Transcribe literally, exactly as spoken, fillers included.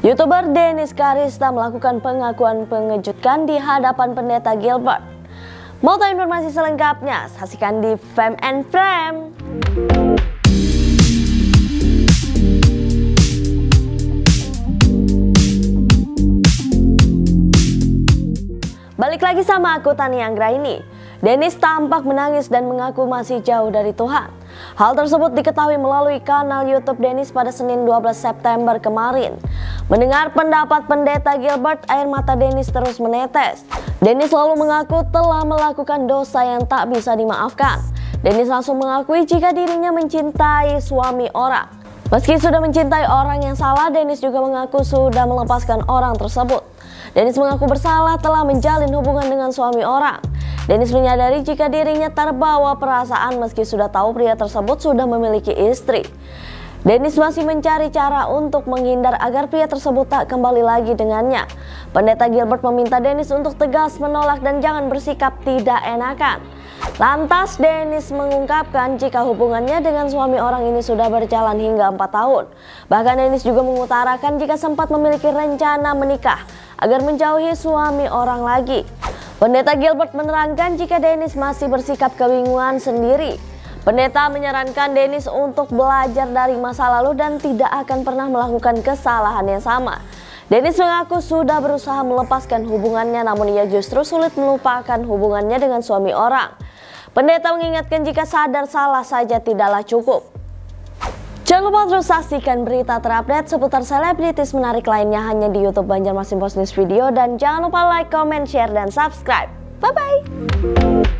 YouTuber Denise Chariesta melakukan pengakuan mengejutkan di hadapan Pendeta Gilbert. Mau tahu informasi selengkapnya? Saksikan di Fam and Frame. Balik lagi sama aku, Tania Anggraini. Denise tampak menangis dan mengaku masih jauh dari Tuhan. Hal tersebut diketahui melalui kanal YouTube Denise pada Senin dua belas September kemarin. Mendengar pendapat Pendeta Gilbert, air mata Denise terus menetes. Denise lalu mengaku telah melakukan dosa yang tak bisa dimaafkan. Denise langsung mengakui jika dirinya mencintai suami orang. Meski sudah mencintai orang yang salah, Denise juga mengaku sudah melepaskan orang tersebut. Denise mengaku bersalah telah menjalin hubungan dengan suami orang. Denise menyadari jika dirinya terbawa perasaan meski sudah tahu pria tersebut sudah memiliki istri. Denise masih mencari cara untuk menghindar agar pria tersebut tak kembali lagi dengannya. Pendeta Gilbert meminta Denise untuk tegas menolak dan jangan bersikap tidak enakan. Lantas Denise mengungkapkan jika hubungannya dengan suami orang ini sudah berjalan hingga empat tahun. Bahkan Denise juga mengutarakan jika sempat memiliki rencana menikah agar menjauhi suami orang lagi. Pendeta Gilbert menerangkan jika Denise masih bersikap kebingungan sendiri. Pendeta menyarankan Denise untuk belajar dari masa lalu dan tidak akan pernah melakukan kesalahan yang sama. Denise mengaku sudah berusaha melepaskan hubungannya, namun ia justru sulit melupakan hubungannya dengan suami orang. Pendeta mengingatkan jika sadar salah saja tidaklah cukup. Jangan lupa terus saksikan berita terupdate seputar selebritis menarik lainnya hanya di YouTube Banjarmasin Post News Video, dan jangan lupa like, comment, share, dan subscribe. Bye bye.